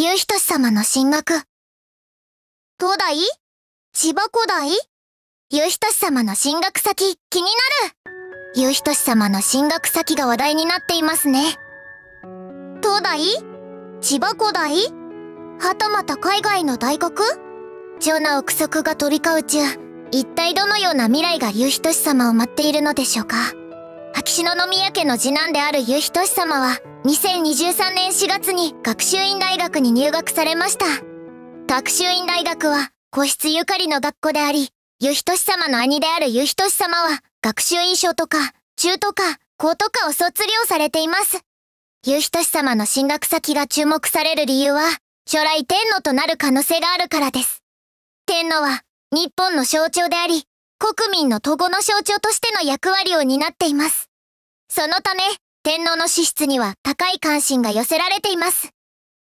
悠仁様の進学。東大？千葉古大？悠仁様の進学先、気になる。悠仁様の進学先が話題になっていますね。東大？千葉古大？はたまた海外の大学？超な憶測が飛び交う中、一体どのような未来が悠仁様を待っているのでしょうか。秋篠宮家の次男である悠仁様は、2023年4月に学習院大学に入学されました。学習院大学は皇室ゆかりの学校であり、悠仁様の兄である悠仁様は学習院小とか中とか高とかを卒業されています。悠仁様の進学先が注目される理由は、将来天皇となる可能性があるからです。天皇は日本の象徴であり、国民の統合の象徴としての役割を担っています。そのため、天皇の資質には高い関心が寄せられています。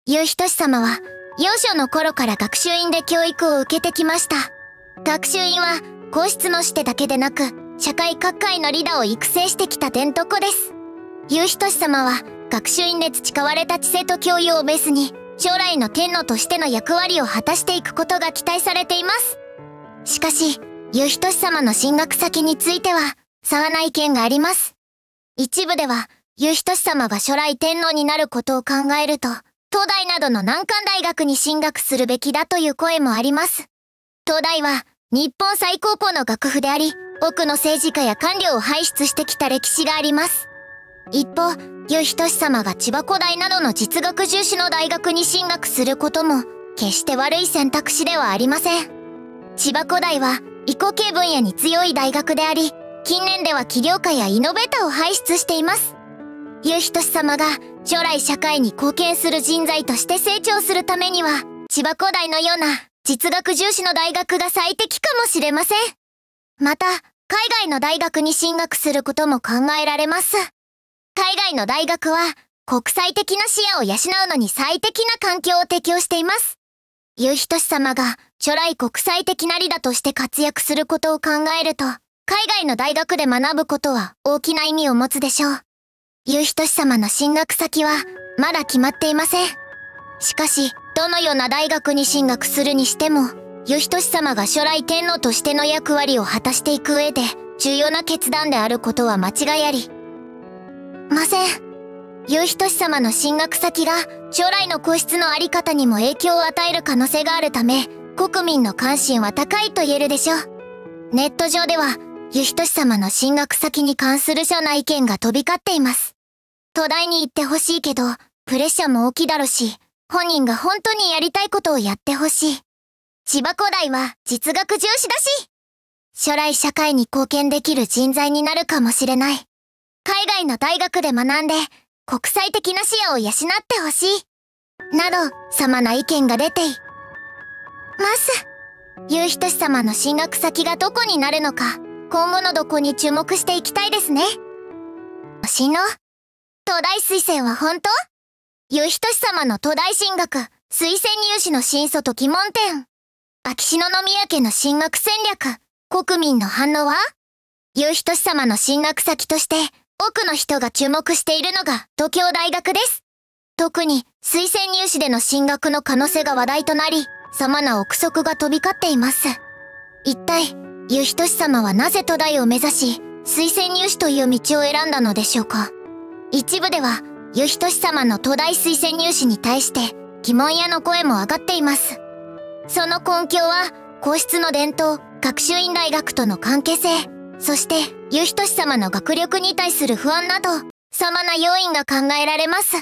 悠仁様は幼少の頃から学習院で教育を受けてきました。学習院は皇室の子弟だけでなく、社会各界のリーダーを育成してきた伝統校です。悠仁様は学習院で培われた知性と教養をベースに、将来の天皇としての役割を果たしていくことが期待されています。しかし、悠仁様の進学先については、差はない意見があります。一部では、悠仁様が将来天皇になることを考えると、東大などの難関大学に進学するべきだという声もあります。東大は日本最高峰の学府であり、多くの政治家や官僚を輩出してきた歴史があります。一方、悠仁様が千葉古大などの実学重視の大学に進学することも、決して悪い選択肢ではありません。千葉古大は医工系分野に強い大学であり、近年では起業家やイノベーターを輩出しています。悠仁様が将来社会に貢献する人材として成長するためには、千葉古大のような実学重視の大学が最適かもしれません。また、海外の大学に進学することも考えられます。海外の大学は国際的な視野を養うのに最適な環境を提供しています。悠仁様が将来国際的なリーダーとして活躍することを考えると、海外の大学で学ぶことは大きな意味を持つでしょう。悠仁様の進学先はまだ決まっていません。しかし、どのような大学に進学するにしても、悠仁様が将来天皇としての役割を果たしていく上で重要な決断であることは間違いありません。悠仁様の進学先が将来の皇室の在り方にも影響を与える可能性があるため、国民の関心は高いと言えるでしょう。ネット上では、悠仁様の進学先に関する社内意見が飛び交っています。東大に行ってほしいけど、プレッシャーも大きいだろうし、本人が本当にやりたいことをやってほしい。千葉古大は実学重視だし、将来社会に貢献できる人材になるかもしれない。海外の大学で学んで、国際的な視野を養ってほしい。など、様な意見が出ています。悠仁様の進学先がどこになるのか、今後の動向に注目していきたいですね。進路？東大推薦は本当？悠仁様の東大進学、推薦入試の真相と疑問点。秋篠宮家の進学戦略、国民の反応は？悠仁様の進学先として、多くの人が注目しているのが東京大学です。特に推薦入試での進学の可能性が話題となり、様な憶測が飛び交っています。一体、悠仁様はなぜ東大を目指し、推薦入試という道を選んだのでしょうか。一部では、悠仁様の東大推薦入試に対して、疑問やの声も上がっています。その根拠は、皇室の伝統、学習院大学との関係性、そして、悠仁様の学力に対する不安など、様な要因が考えられます。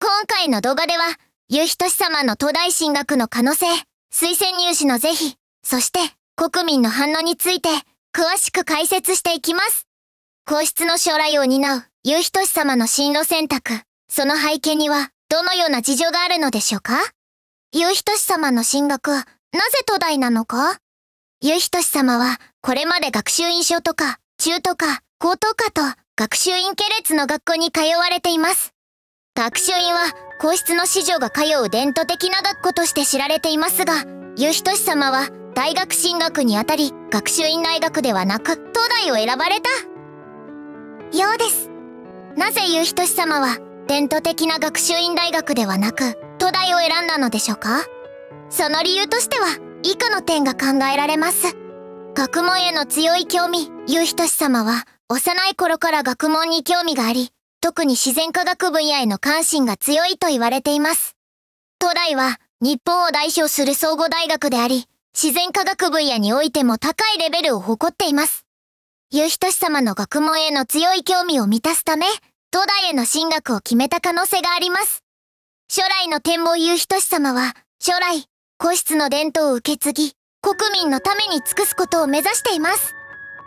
今回の動画では、悠仁様の東大進学の可能性、推薦入試の是非、そして、国民の反応について、詳しく解説していきます。皇室の将来を担う、悠仁様の進路選択、その背景には、どのような事情があるのでしょうか？悠仁様の進学、なぜ東大なのか？悠仁様は、これまで学習院小とか、中とか、高とかと、学習院系列の学校に通われています。学習院は、皇室の子女が通う伝統的な学校として知られていますが、悠仁様は、大学進学にあたり、学習院大学ではなく、東大を選ばれたようです。なぜ悠仁様は、伝統的な学習院大学ではなく、都大を選んだのでしょうか。その理由としては以下の点が考えられます。学問への強い興味。悠仁様は幼い頃から学問に興味があり、特に自然科学分野への関心が強いと言われています。都大は日本を代表する総合大学であり、自然科学分野においても高いレベルを誇っています。悠仁様の学問への強い興味を満たすため、都大への進学を決めた可能性があります。将来の展望。悠仁様は、将来、皇室の伝統を受け継ぎ、国民のために尽くすことを目指しています。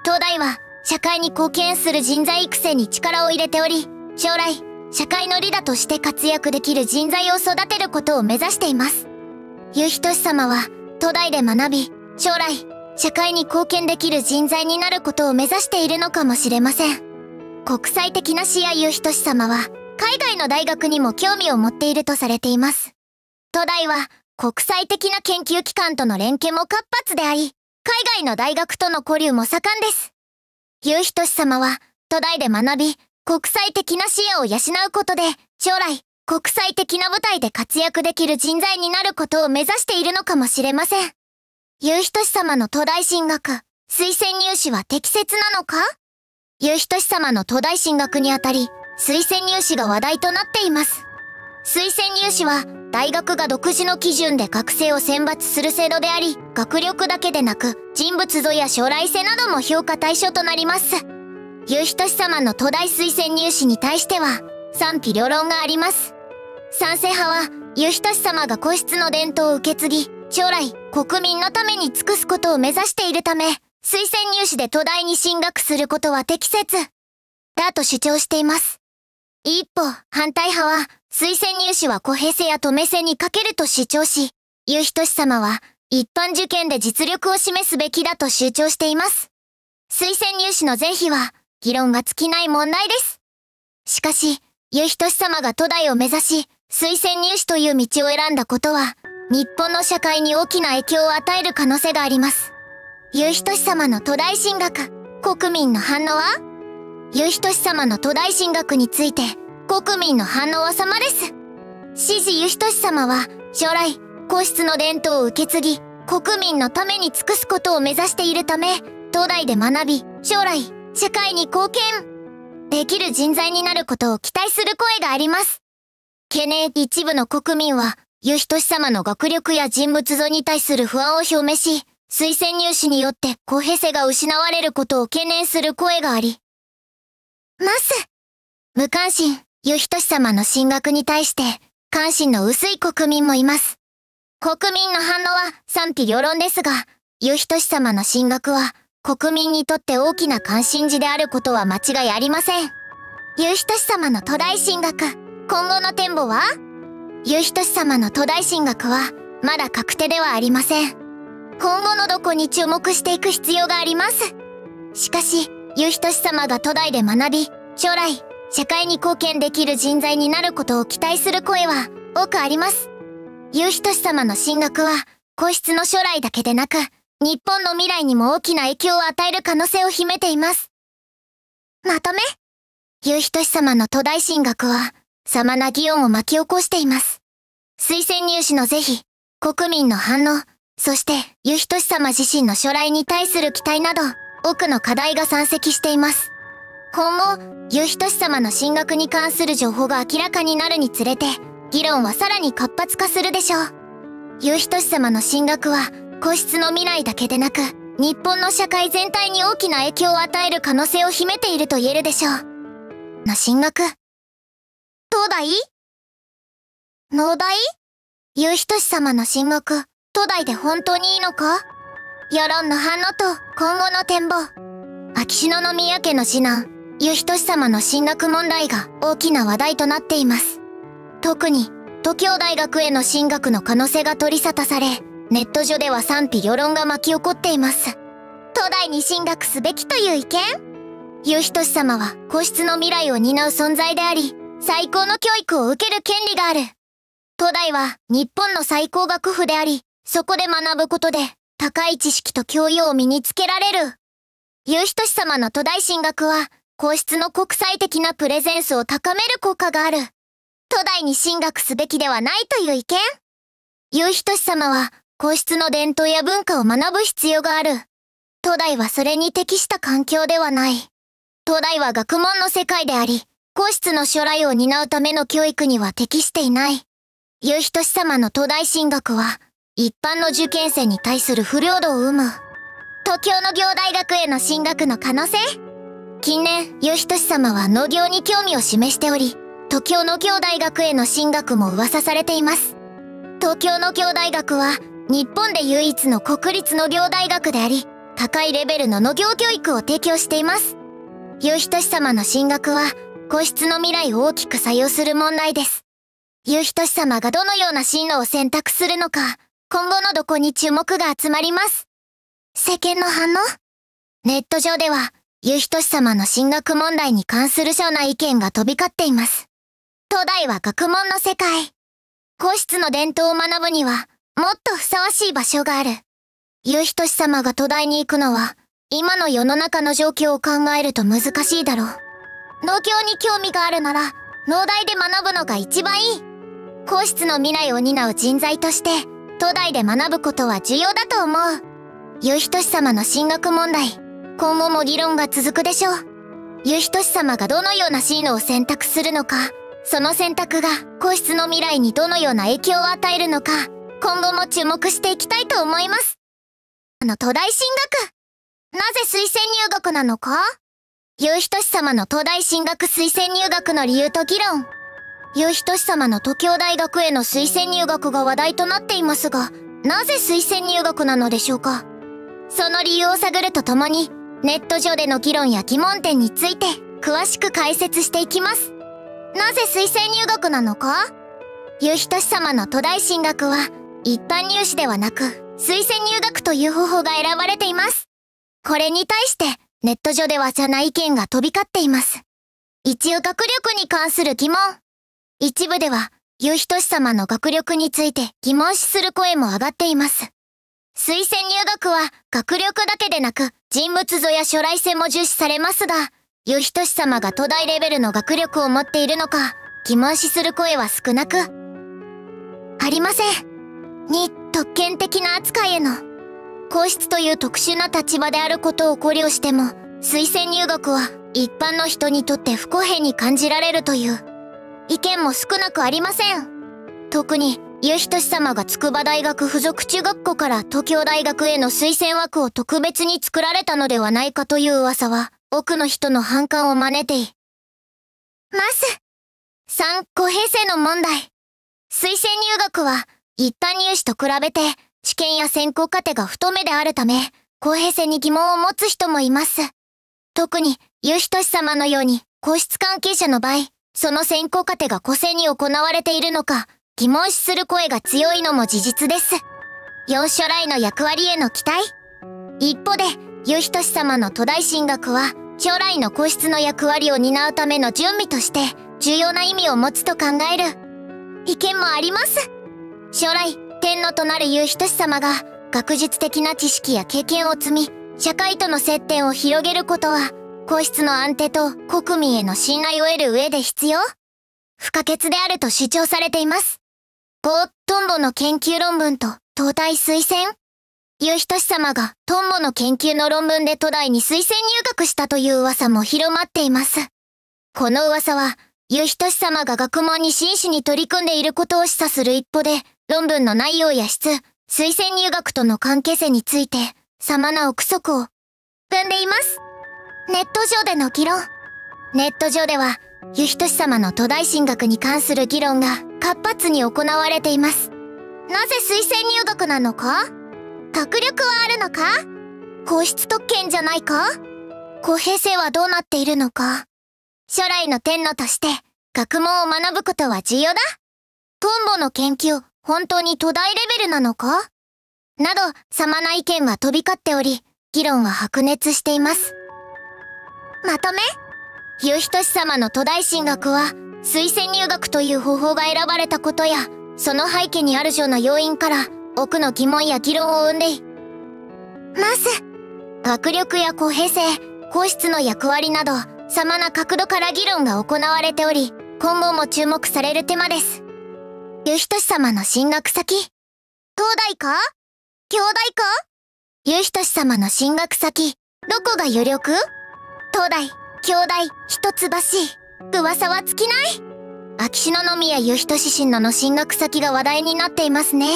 都大は、社会に貢献する人材育成に力を入れており、将来、社会のリーダーとして活躍できる人材を育てることを目指しています。悠仁様は、都大で学び、将来、社会に貢献できる人材になることを目指しているのかもしれません。国際的な視野。悠仁様は、海外の大学にも興味を持っているとされています。都大は、国際的な研究機関との連携も活発であり、海外の大学との交流も盛んです。悠仁様は、都大で学び、国際的な視野を養うことで、将来、国際的な舞台で活躍できる人材になることを目指しているのかもしれません。悠仁様の都大進学、推薦入試は適切なのか？悠仁様の都大進学にあたり、推薦入試が話題となっています。推薦入試は、大学が独自の基準で学生を選抜する制度であり、学力だけでなく、人物像や将来性なども評価対象となります。悠仁様の都大推薦入試に対しては、賛否両論があります。賛成派は、悠仁様が皇室の伝統を受け継ぎ、将来、国民のために尽くすことを目指しているため、推薦入試で都大に進学することは適切だと主張しています。一方、反対派は、推薦入試は公平性や透明性に欠けると主張し、悠仁様は、一般受験で実力を示すべきだと主張しています。推薦入試の是非は、議論が尽きない問題です。しかし、悠仁様が都大を目指し、推薦入試という道を選んだことは、日本の社会に大きな影響を与える可能性があります。悠仁様の都大進学、国民の反応は？悠仁様の都大進学について、国民の反応は様です。支持。悠仁様は、将来、皇室の伝統を受け継ぎ、国民のために尽くすことを目指しているため、都大で学び、将来、社会に貢献できる人材になることを期待する声があります。懸念。一部の国民は、悠仁様の学力や人物像に対する不安を表明し、推薦入試によって公平性が失われることを懸念する声があります。無関心。悠仁様の進学に対して、関心の薄い国民もいます。国民の反応は賛否両論ですが、悠仁様の進学は、国民にとって大きな関心事であることは間違いありません。悠仁様の都大進学。今後の展望は？悠仁様の都大進学はまだ確定ではありません。今後の動向に注目していく必要があります。しかし、悠仁様が都大で学び、将来、社会に貢献できる人材になることを期待する声は多くあります。悠仁様の進学は皇室の将来だけでなく、日本の未来にも大きな影響を与える可能性を秘めています。まとめ。悠仁様の都大進学は、様な議論を巻き起こしています。推薦入試の是非、国民の反応、そして、悠仁様自身の将来に対する期待など、多くの課題が山積しています。今後、悠仁様の進学に関する情報が明らかになるにつれて、議論はさらに活発化するでしょう。悠仁様の進学は、皇室の未来だけでなく、日本の社会全体に大きな影響を与える可能性を秘めていると言えるでしょう。の進学。東大？農大？悠仁様の進学、都大で本当にいいのか？世論の反応と今後の展望。秋篠宮家の次男、悠仁様の進学問題が大きな話題となっています。特に、東京大学への進学の可能性が取り沙汰され、ネット上では賛否両論が巻き起こっています。都大に進学すべきという意見？悠仁様は皇室の未来を担う存在であり、最高の教育を受ける権利がある。都大は日本の最高学府であり、そこで学ぶことで高い知識と教養を身につけられる。悠仁様の都大進学は、皇室の国際的なプレゼンスを高める効果がある。都大に進学すべきではないという意見。悠仁様は皇室の伝統や文化を学ぶ必要がある。都大はそれに適した環境ではない。都大は学問の世界であり、皇室の将来を担うための教育には適していない。悠仁様の都大進学は、一般の受験生に対する不平等を生む。東京農業大学への進学の可能性？近年、悠仁様は農業に興味を示しており、東京農業大学への進学も噂されています。東京農業大学は、日本で唯一の国立農業大学であり、高いレベルの農業教育を提供しています。悠仁様の進学は、皇室の未来を大きく左右する問題です。悠仁様がどのような進路を選択するのか、今後の動向に注目が集まります。世間の反応？ネット上では、悠仁様の進学問題に関する社内意見が飛び交っています。東大は学問の世界。皇室の伝統を学ぶには、もっとふさわしい場所がある。悠仁様が東大に行くのは、今の世の中の状況を考えると難しいだろう。農業に興味があるなら、農大で学ぶのが一番いい。皇室の未来を担う人材として、東大で学ぶことは重要だと思う。悠仁様の進学問題、今後も議論が続くでしょう。悠仁様がどのような進路を選択するのか、その選択が皇室の未来にどのような影響を与えるのか、今後も注目していきたいと思います。東大進学、なぜ推薦入学なのか？悠仁様の東大進学推薦入学の理由と議論。悠仁様の東京大学への推薦入学が話題となっていますが、なぜ推薦入学なのでしょうか？その理由を探るとともに、ネット上での議論や疑問点について、詳しく解説していきます。なぜ推薦入学なのか？悠仁様の都大進学は、一般入試ではなく、推薦入学という方法が選ばれています。これに対して、ネット上では社内意見が飛び交っています。一応学力に関する疑問。一部では、悠仁様の学力について疑問視する声も上がっています。推薦入学は学力だけでなく人物像や将来性も重視されますが、悠仁様が都大レベルの学力を持っているのか疑問視する声は少なくありません。2、特権的な扱いへの。皇室という特殊な立場であることを考慮しても、推薦入学は一般の人にとって不公平に感じられるという意見も少なくありません。特に悠仁様が筑波大学附属中学校から東京大学への推薦枠を特別に作られたのではないかという噂は、多くの人の反感を招いています。3、公平性の問題。推薦入学は、一般入試と比べて、知見や選考過程が太めであるため、公平性に疑問を持つ人もいます。特に、悠仁様のように、皇室関係者の場合、その選考過程が公正に行われているのか、疑問視する声が強いのも事実です。4、将来の役割への期待。一方で、悠仁様の都大進学は、将来の皇室の役割を担うための準備として、重要な意味を持つと考える意見もあります。将来、天皇となる悠仁様が、学術的な知識や経験を積み、社会との接点を広げることは、皇室の安定と国民への信頼を得る上で必要不可欠であると主張されています。5、トンボの研究論文と東大推薦。悠仁様がトンボの研究の論文で都大に推薦入学したという噂も広まっています。この噂は、悠仁様が学問に真摯に取り組んでいることを示唆する一方で、論文の内容や質、推薦入学との関係性について、様な憶測を生んでいます。ネット上での議論。ネット上では、悠仁様の都大進学に関する議論が活発に行われています。なぜ推薦入学なのか？学力はあるのか？皇室特権じゃないか？公平性はどうなっているのか？将来の天皇として学問を学ぶことは重要だ？トンボの研究、本当に都大レベルなのか？など、様な意見は飛び交っており、議論は白熱しています。まとめ？悠仁様の都大進学は、推薦入学という方法が選ばれたことや、その背景にあるような要因から、多くの疑問や議論を生んでいます。学力や公平性、皇室の役割など、様な角度から議論が行われており、今後も注目される手間です。ゆひとし様の進学先。東大か京大か。ゆひとし様の進学先、どこが有力？東大、京大、一橋。噂は尽きない。秋篠宮ゆひとし神野の進学先が話題になっていますね。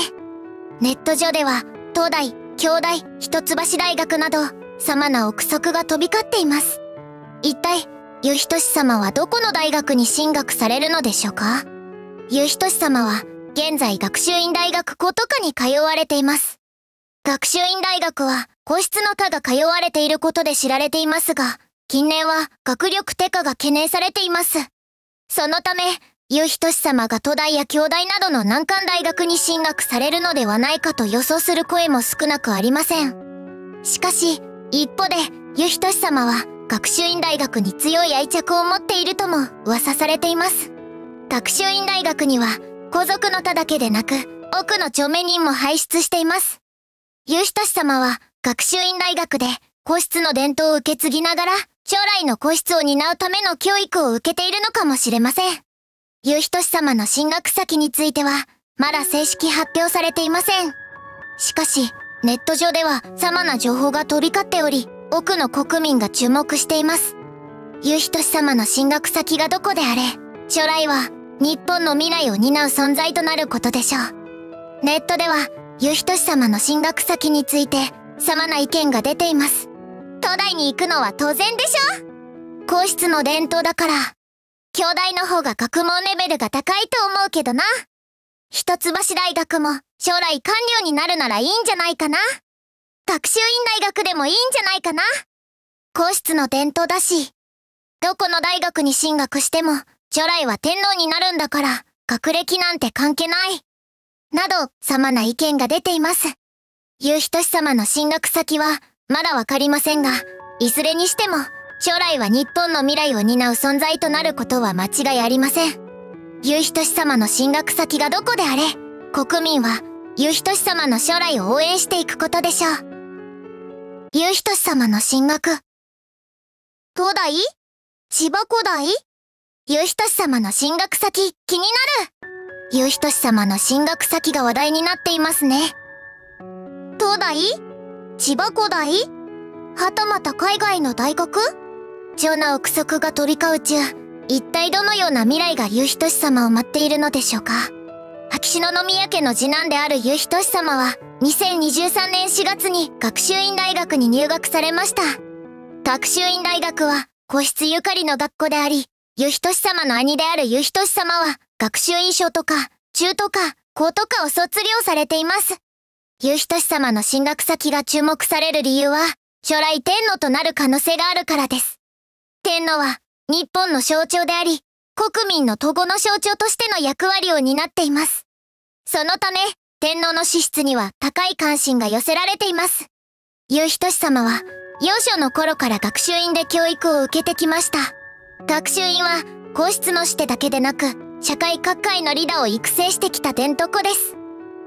ネット上では、東大、京大、一橋大学など、様な憶測が飛び交っています。一体、ゆひとし様はどこの大学に進学されるのでしょうか？ゆひとし様は、現在学習院大学古都科に通われています。学習院大学は、皇室の科が通われていることで知られていますが、近年は学力低下が懸念されています。そのため、ゆひとし様が都大や京大などの難関大学に進学されるのではないかと予想する声も少なくありません。しかし、一方で、ゆひとし様は学習院大学に強い愛着を持っているとも噂されています。学習院大学には、皇族の他だけでなく、多くの著名人も輩出しています。ゆひとし様は、学習院大学で、皇室の伝統を受け継ぎながら、将来の皇室を担うための教育を受けているのかもしれません。ゆひとし様の進学先については、まだ正式発表されていません。しかし、ネット上では様な情報が飛び交っており、多くの国民が注目しています。ゆひとし様の進学先がどこであれ、将来は日本の未来を担う存在となることでしょう。ネットでは、ゆひとし様の進学先について、様な意見が出ています。東大に行くのは当然でしょ？皇室の伝統だから、京大の方が学問レベルが高いと思うけどな。一橋大学も将来官僚になるならいいんじゃないかな。学習院大学でもいいんじゃないかな。皇室の伝統だし、どこの大学に進学しても将来は天皇になるんだから学歴なんて関係ない。など、様な意見が出ています。ゆひとし様の進学先はまだわかりませんが、いずれにしても、将来は日本の未来を担う存在となることは間違いありません。ゆひとし様の進学先がどこであれ、国民はゆひとし様の将来を応援していくことでしょう。ゆひとし様の進学。東大？千葉古大？ゆひとし様の進学先、気になる。ゆひとし様の進学先が話題になっていますね。東大？千葉古大？はたまた海外の大学？貴重な憶測が飛び交う中、一体どのような未来がゆひとし様を待っているのでしょうか。秋篠宮家の次男であるゆひとし様は、2023年4月に学習院大学に入学されました。学習院大学は、皇室ゆかりの学校であり、ゆひとし様の兄であるゆひとし様は、学習院小とか、中とか、高とかを卒業されています。ゆひとし様の進学先が注目される理由は、将来天皇となる可能性があるからです。天皇は日本の象徴であり、国民の統合の象徴としての役割を担っています。そのため、天皇の資質には高い関心が寄せられています。ゆひとし様は、幼少の頃から学習院で教育を受けてきました。学習院は、皇室の子弟だけでなく、社会各界のリーダーを育成してきた伝統校です。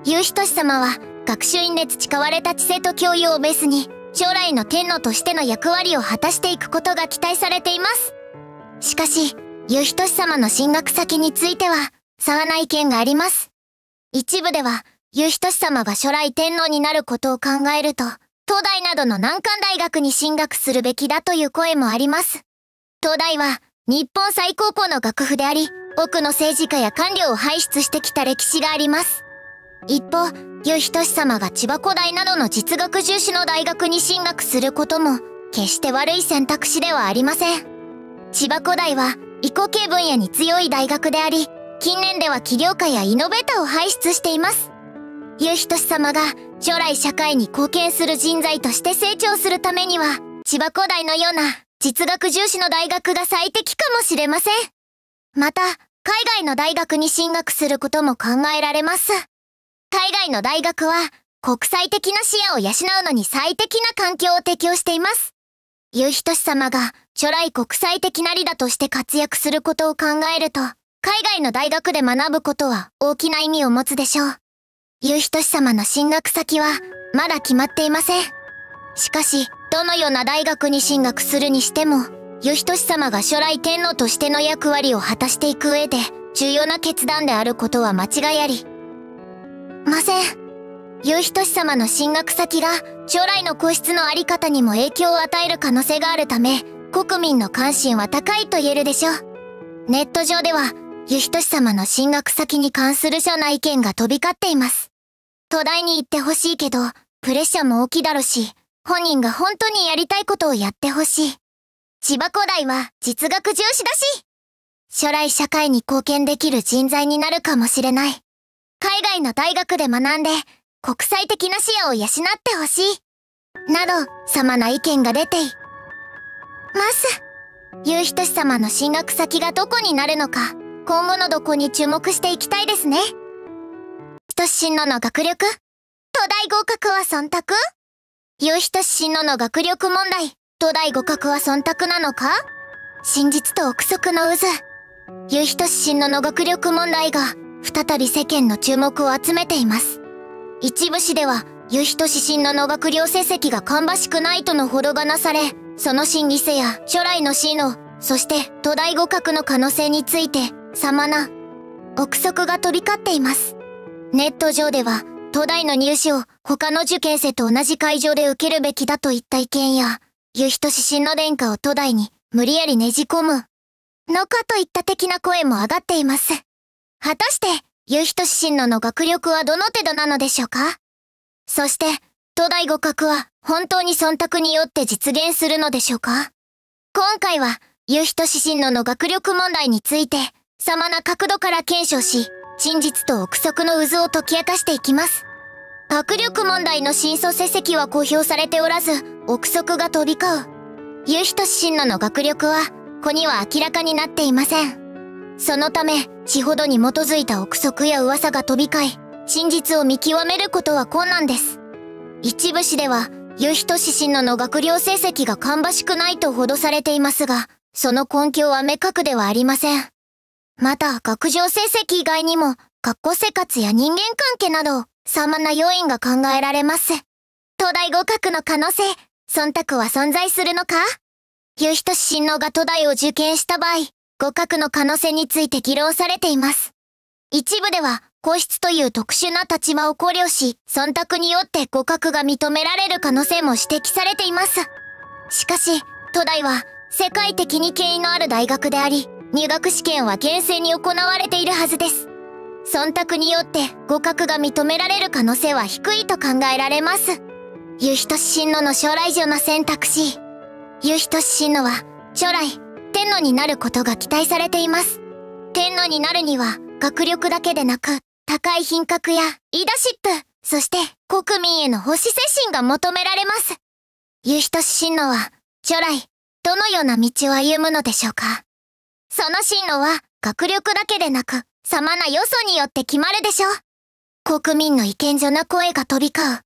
ゆひとし様は、学習院で培われた知性と教養をベースに、将来の天皇としての役割を果たしていくことが期待されています。しかし、ゆひとし様の進学先については、差な意見があります。一部では、ゆひとし様が将来天皇になることを考えると、東大などの難関大学に進学するべきだという声もあります。東大は、日本最高峰の学府であり、多くの政治家や官僚を輩出してきた歴史があります。一方、ゆひとし様が千葉古大などの実学重視の大学に進学することも、決して悪い選択肢ではありません。千葉古大は、医工系分野に強い大学であり、近年では起業家やイノベーターを輩出しています。ゆひとし様が、将来社会に貢献する人材として成長するためには、千葉古大のような実学重視の大学が最適かもしれません。また、海外の大学に進学することも考えられます。海外の大学は国際的な視野を養うのに最適な環境を提供しています。ゆひとし様が将来国際的なリーダーとして活躍することを考えると、海外の大学で学ぶことは大きな意味を持つでしょう。ゆひとし様の進学先はまだ決まっていません。しかし、どのような大学に進学するにしても、義時様が初来天皇としての役割を果たしていく上で重要な決断であることは間違いありません。義時様の進学先が将来の皇室の在り方にも影響を与える可能性があるため、国民の関心は高いと言えるでしょう。ネット上では義時様の進学先に関する社内意見が飛び交っています。東大に行ってほしいけどプレッシャーも大きいだろうし、本人が本当にやりたいことをやってほしい。千葉古代は実学重視だし、将来社会に貢献できる人材になるかもしれない。海外の大学で学んで国際的な視野を養ってほしいなど様な意見が出ています。義時様の進学先がどこになるのか、今後の動向に注目していきたいですね。義時親王の学力、東大合格は忖度？義時親王の学力問題、東大合格は忖度なのか？真実と憶測の渦。義時親王の学力問題が再び世間の注目を集めています。一部誌では義時親王の学業成績が芳しくないとの報道がなされ、その真偽性や初来の親王、そして東大合格の可能性について様な憶測が飛び交っています。ネット上では東大の入試を他の受験生と同じ会場で受けるべきだといった意見や、義時親王殿下を東大に無理やりねじ込むのかといった的な声も上がっています。果たして義時親王の学力はどの程度なのでしょうか。そして東大合格は本当に忖度によって実現するのでしょうか。今回は義時親王の学力問題について様な角度から検証し、真実と憶測の渦を解き明かしていきます。学力問題の真相成績は公表されておらず、憶測が飛び交う。義時親王の学力は子には明らかになっていません。そのため地ほどに基づいた憶測や噂が飛び交い、真実を見極めることは困難です。一部誌では義時親王の学業成績が芳しくないと報道されていますが、その根拠は明確ではありません。また学業成績以外にも学校生活や人間関係など様な要因が考えられます。東大合格の可能性、忖度は存在するのか。義時親王が東大を受験した場合、合格の可能性について議論されています。一部では皇室という特殊な立場を考慮し、忖度によって合格が認められる可能性も指摘されています。しかし東大は世界的に権威のある大学であり、入学試験は厳正に行われているはずです。忖度によって合格が認められる可能性は低いと考えられます。義時親王の将来上の選択肢、義時親王は将来天皇になることが期待されています。天皇になるには学力だけでなく、高い品格やリーダーシップ、そして国民への奉仕精神が求められます。義時親王は将来どのような道を歩むのでしょうか。その進路は学力だけでなく様な要素によって決まるでしょう。国民の意見所の声が飛び交う。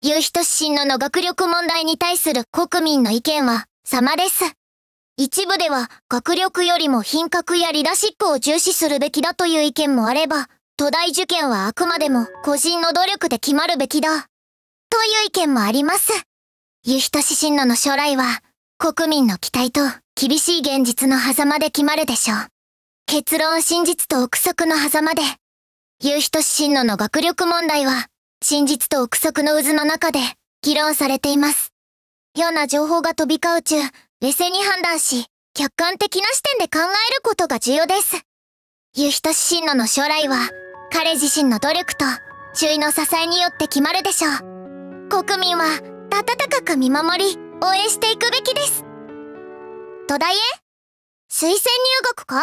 義時親王の学力問題に対する国民の意見は様です。一部では学力よりも品格やリーダーシップを重視するべきだという意見もあれば、東大受験はあくまでも個人の努力で決まるべきだという意見もあります。義時親王の将来は国民の期待と厳しい現実の狭間で決まるでしょう。結論、真実と憶測の狭間で。義時親王の学力問題は真実と憶測の渦の中で議論されています。ような情報が飛び交う中、冷静に判断し、客観的な視点で考えることが重要です。義時親王の将来は彼自身の努力と周囲の支えによって決まるでしょう。国民は温かく見守り、応援していくべきです。東大へ推薦入学か。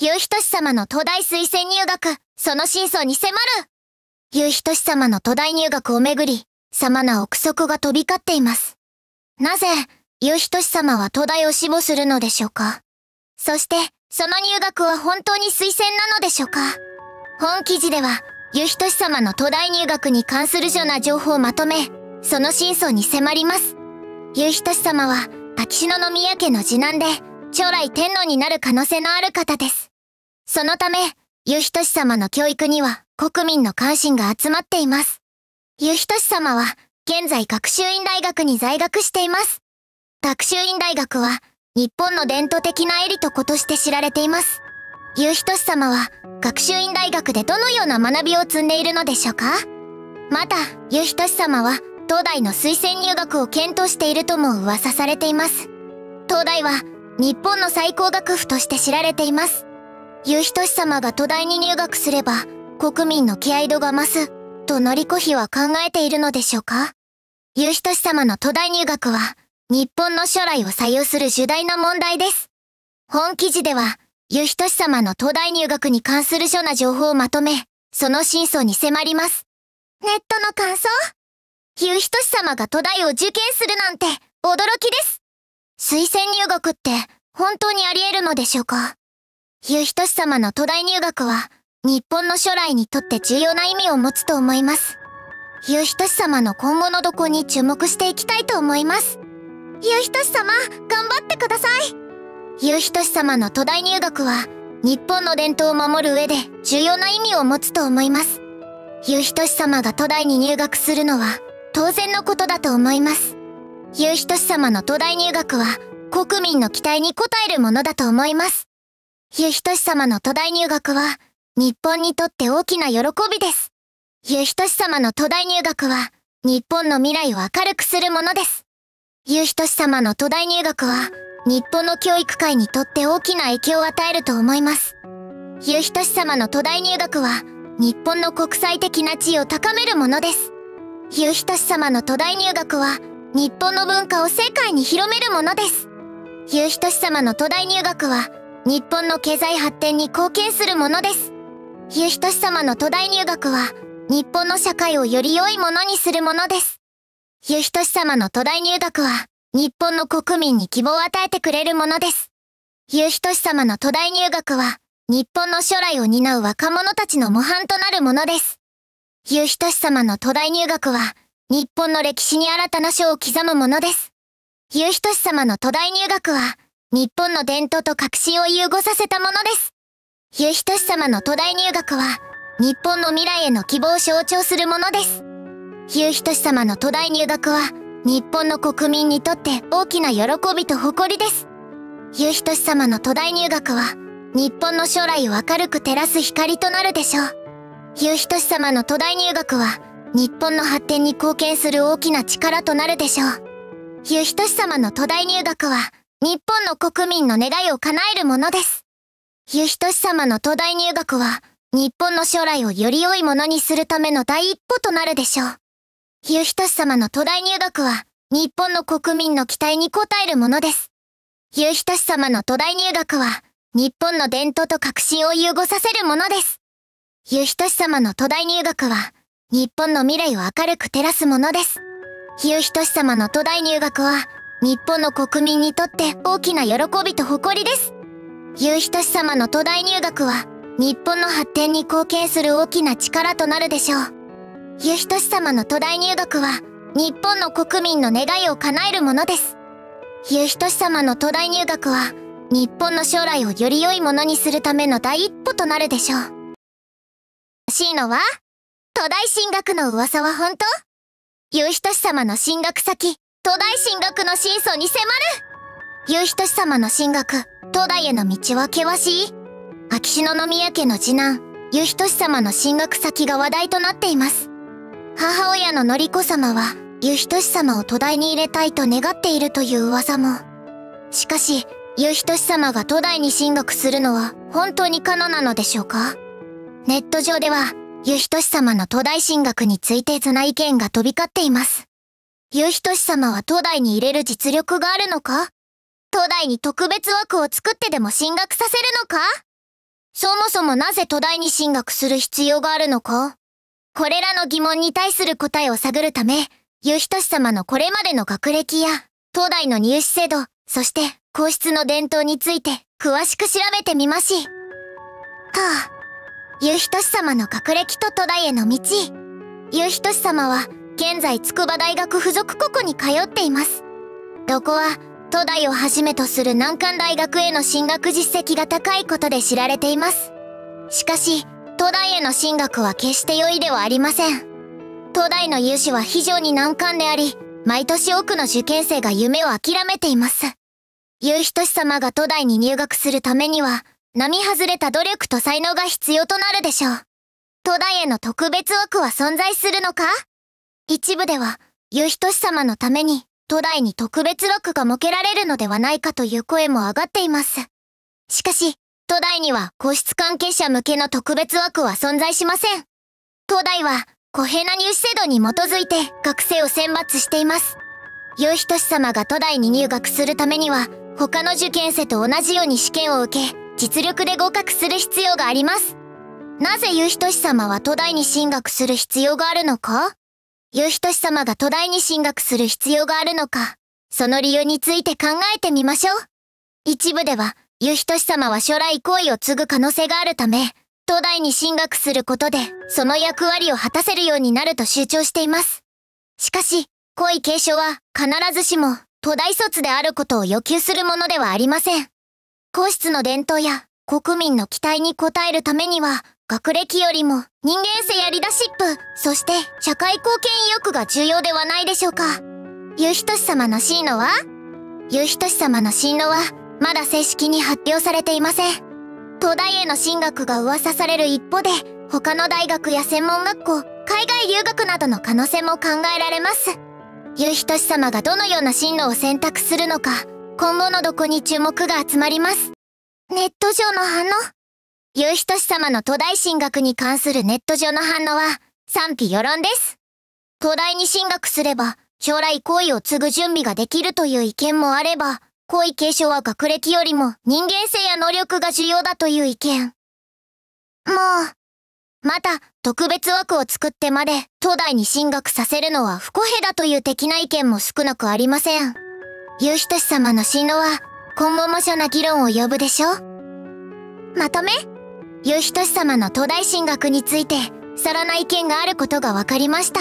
義時様の東大推薦入学、その真相に迫る。義時様の東大入学をめぐり様な憶測が飛び交っています。なぜ義時様は東大を志望するのでしょうか。そしてその入学は本当に推薦なのでしょうか。本記事では義時様の東大入学に関するような情報をまとめ、その真相に迫ります。義時様は秋篠宮家の次男で、将来天皇になる可能性のある方です。そのため義時様の教育には国民の関心が集まっています。義時様は現在学習院大学に在学しています。学習院大学は日本の伝統的なエリトコとして知られています。悠仁様は学習院大学でどのような学びを積んでいるのでしょうか？また、悠仁様は東大の推薦入学を検討しているとも噂されています。東大は日本の最高学府として知られています。悠仁様が東大に入学すれば国民の気合度が増すと典子妃は考えているのでしょうか？悠仁様の東大入学は日本の将来を左右する重大な問題です。本記事では、悠仁様の東大入学に関する諸な情報をまとめ、その真相に迫ります。ネットの感想？悠仁様が東大を受験するなんて驚きです。推薦入学って本当にあり得るのでしょうか？悠仁様の東大入学は、日本の将来にとって重要な意味を持つと思います。悠仁様の今後の動向に注目していきたいと思います。悠仁様、頑張ってください。悠仁様の東大入学は、日本の伝統を守る上で重要な意味を持つと思います。悠仁様が東大に入学するのは、当然のことだと思います。悠仁様の東大入学は、国民の期待に応えるものだと思います。悠仁様の東大入学は、日本にとって大きな喜びです。悠仁様の東大入学は、日本の未来を明るくするものです。悠仁様の東大入学は、日本の教育界にとって大きな影響を与えると思います。悠仁様の東大入学は、日本の国際的な地位を高めるものです。悠仁様の東大入学は、日本の文化を世界に広めるものです。悠仁様の東大入学は、日本の経済発展に貢献するものです。悠仁様の東大入学は、日本の社会をより良いものにするものです。悠仁様の東大入学は、日本の国民に希望を与えてくれるものです。悠仁様の東大入学は、日本の将来を担う若者たちの模範となるものです。悠仁様の東大入学は、日本の歴史に新たな章を刻むものです。悠仁様の東大入学は、日本の伝統と革新を融合させたものです。悠仁様の東大入学は、日本の未来への希望を象徴するものです。悠仁様の東大入学は、日本の国民にとって大きな喜びと誇りです。悠仁様の東大入学は、日本の将来を明るく照らす光となるでしょう。悠仁様の東大入学は、日本の発展に貢献する大きな力となるでしょう。悠仁様の東大入学は、日本の国民の願いを叶えるものです。悠仁様の東大入学は、日本の将来をより良いものにするための第一歩となるでしょう。悠仁様の東大入学は、日本の国民の期待に応えるものです。悠仁様の東大入学は、日本の伝統と革新を融合させるものです。悠仁様の東大入学は、日本の未来を明るく照らすものです。悠仁様の東大入学は、日本の国民にとって大きな喜びと誇りです。悠仁様の東大入学は、日本の発展に貢献する大きな力となるでしょう。悠仁様の東大入学は、日本の国民の願いを叶えるものです。悠仁様の東大入学は、日本の将来をより良いものにするための第一歩となるでしょう。C のは、東大進学の噂は本当？悠仁様の進学先、東大進学の真相に迫る。悠仁様の進学、東大への道は険しい。秋篠宮家の次男、悠仁様の進学先が話題となっています。母親の典子様は、悠仁様を東大に入れたいと願っているという噂も。しかし、悠仁様が東大に進学するのは本当に可能なのでしょうか？ネット上では、悠仁様の東大進学について雑な意見が飛び交っています。悠仁様は東大に入れる実力があるのか？東大に特別枠を作ってでも進学させるのか？そもそもなぜ東大に進学する必要があるのか？これらの疑問に対する答えを探るため、悠仁様のこれまでの学歴や、東大の入試制度、そして皇室の伝統について詳しく調べてみまし。悠仁様の学歴と東大への道。悠仁様は、現在筑波大学附属高校に通っています。どこは、東大をはじめとする難関大学への進学実績が高いことで知られています。しかし、東大への進学は決して容易ではありません。東大の入試は非常に難関であり、毎年多くの受験生が夢を諦めています。悠仁様が都大に入学するためには、並外れた努力と才能が必要となるでしょう。都大への特別枠は存在するのか？一部では、悠仁様のために、都大に特別枠が設けられるのではないかという声も上がっています。しかし、都大には皇室関係者向けの特別枠は存在しません。都大は、公平な入試制度に基づいて学生を選抜しています。悠仁様が都大に入学するためには、他の受験生と同じように試験を受け、実力で合格する必要があります。なぜ悠仁様は都大に進学する必要があるのか？悠仁様が都大に進学する必要があるのか、その理由について考えてみましょう。一部では、悠仁様は将来皇位を継ぐ可能性があるため、都大に進学することで、その役割を果たせるようになると主張しています。しかし、皇位継承は必ずしも都大卒であることを要求するものではありません。皇室の伝統や国民の期待に応えるためには、学歴よりも人間性やリーダーシップ、そして社会貢献意欲が重要ではないでしょうか。悠仁様の進路は？悠仁様の進路はまだ正式に発表されていません。東大への進学が噂される一方で、他の大学や専門学校、海外留学などの可能性も考えられます。悠仁様がどのような進路を選択するのか、今後の動向に注目が集まります。ネット上の反応。悠仁様の都大進学に関するネット上の反応は賛否両論です。都大に進学すれば将来皇位を継ぐ準備ができるという意見もあれば、皇位継承は学歴よりも人間性や能力が重要だという意見。また、特別枠を作ってまで都大に進学させるのは不公平だという的な意見も少なくありません。悠仁様の進路は今後も諸な議論を呼ぶでしょう。まとめ、悠仁様の都大進学についてさらな意見があることが分かりました。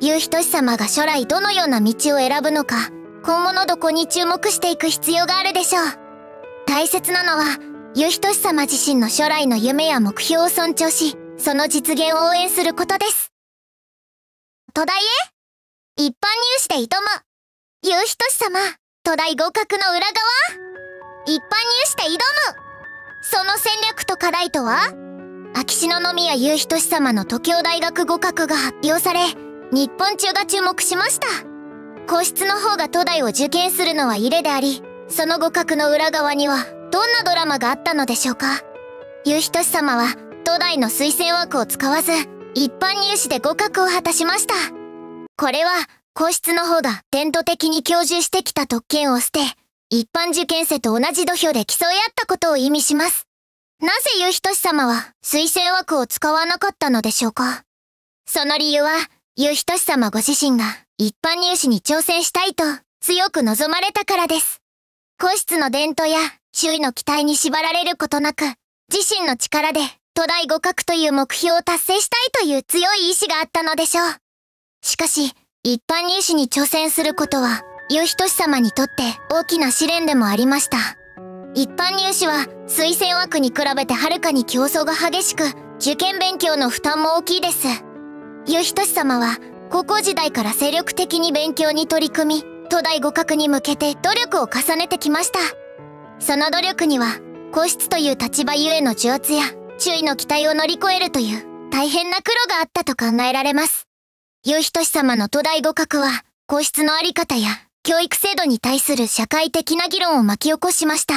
悠仁様が将来どのような道を選ぶのか、今後の動向に注目していく必要があるでしょう。大切なのは、悠仁様自身の将来の夢や目標を尊重し、その実現を応援することです。都大へ一般入試で挑む悠仁様、都大合格の裏側、一般入試で挑むその戦略と課題とは。秋篠宮悠仁様の東京大学合格が発表され、日本中が注目しました。皇室の方が都大を受験するのは異例であり、その合格の裏側にはどんなドラマがあったのでしょうか。悠仁様は都大の推薦枠を使わず、一般入試で合格を果たしました。これは、皇室の方が伝統的に享受してきた特権を捨て、一般受験生と同じ土俵で競い合ったことを意味します。なぜ悠仁様は推薦枠を使わなかったのでしょうか。その理由は、悠仁様ご自身が一般入試に挑戦したいと強く望まれたからです。皇室の伝統や周囲の期待に縛られることなく、自身の力で、都大合格という目標を達成したいという強い意志があったのでしょう。しかし、一般入試に挑戦することは、悠仁様にとって大きな試練でもありました。一般入試は、推薦枠に比べてはるかに競争が激しく、受験勉強の負担も大きいです。悠仁様は、高校時代から精力的に勉強に取り組み、都大合格に向けて努力を重ねてきました。その努力には、皇室という立場ゆえの重圧や、周囲の期待を乗り越えるという大変な苦労があったと考えられます。悠仁様の都大合格は、皇室のあり方や教育制度に対する社会的な議論を巻き起こしました。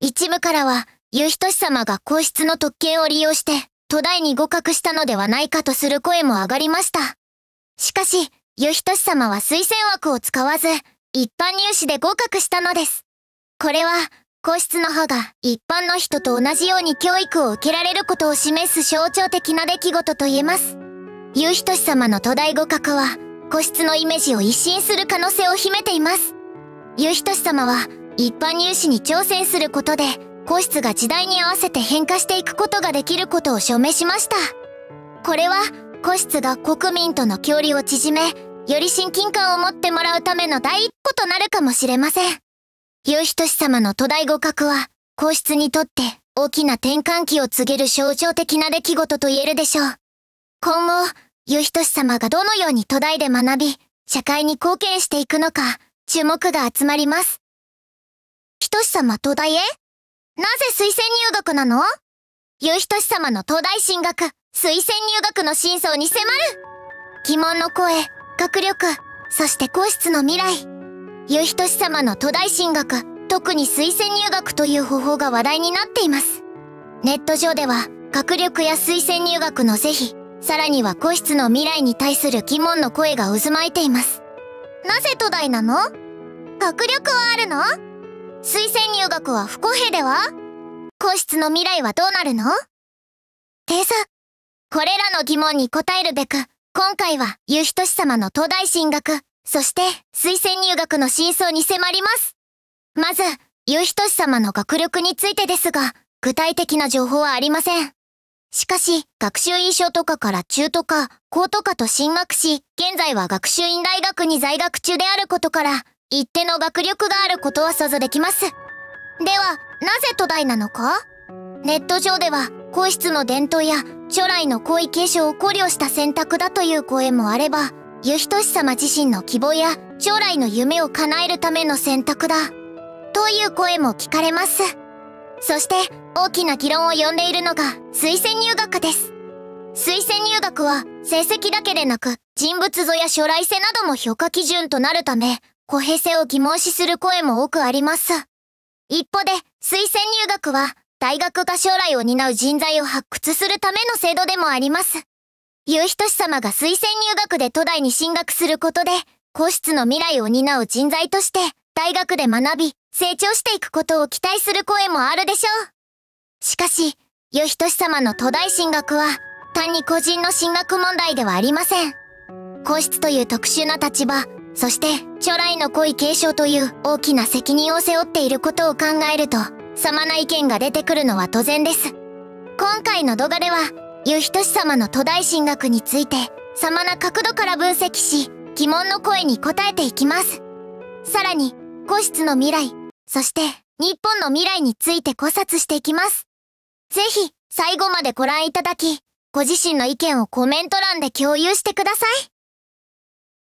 一部からは、悠仁様が皇室の特権を利用して、都大に合格したのではないかとする声も上がりました。しかし、悠仁様は推薦枠を使わず、一般入試で合格したのです。これは、皇室の方が一般の人と同じように教育を受けられることを示す象徴的な出来事と言えます。悠仁様の都大合格は、皇室のイメージを一新する可能性を秘めています。悠仁様は、一般入試に挑戦することで、皇室が時代に合わせて変化していくことができることを証明しました。これは、皇室が国民との距離を縮め、より親近感を持ってもらうための第一歩となるかもしれません。悠仁様の都大合格は、皇室にとって大きな転換期を告げる象徴的な出来事と言えるでしょう。今後、悠仁様がどのように都大で学び、社会に貢献していくのか、注目が集まります。ひとし様東大へ？なぜ推薦入学なの？ゆうひとし様の東大進学、推薦入学の真相に迫る！疑問の声、学力、そして皇室の未来。ゆうひとし様の東大進学、特に推薦入学という方法が話題になっています。ネット上では、学力や推薦入学の是非、さらには皇室の未来に対する疑問の声が渦巻いています。なぜ東大なの？学力はあるの？推薦入学は不公平では？皇室の未来はどうなるの？です。これらの疑問に答えるべく、今回はゆうひとし様の東大進学、そして推薦入学の真相に迫ります。まず、ゆうひとし様の学力についてですが、具体的な情報はありません。しかし、学習院小とかから中とか高とかと進学し、現在は学習院大学に在学中であることから、一定の学力があることは想像できます。では、なぜ東大なのか？ネット上では、皇室の伝統や将来の皇位継承を考慮した選択だという声もあれば、ゆうひとし様自身の希望や将来の夢を叶えるための選択だ、という声も聞かれます。そして、大きな議論を呼んでいるのが推薦入学です。推薦入学は成績だけでなく人物像や将来性なども評価基準となるため公平性を疑問視する声も多くあります。一方で推薦入学は大学が将来を担う人材を発掘するための制度でもあります。ゆうひとし様が推薦入学で東大に進学することで皇室の未来を担う人材として大学で学び成長していくことを期待する声もあるでしょう。しかし、ゆうひとし様の東大進学は、単に個人の進学問題ではありません。皇室という特殊な立場、そして、将来の皇位継承という大きな責任を背負っていることを考えると、様な意見が出てくるのは当然です。今回の動画では、ゆうひとし様の東大進学について、様な角度から分析し、疑問の声に答えていきます。さらに、皇室の未来、そして、日本の未来について考察していきます。ぜひ、最後までご覧いただき、ご自身の意見をコメント欄で共有してください。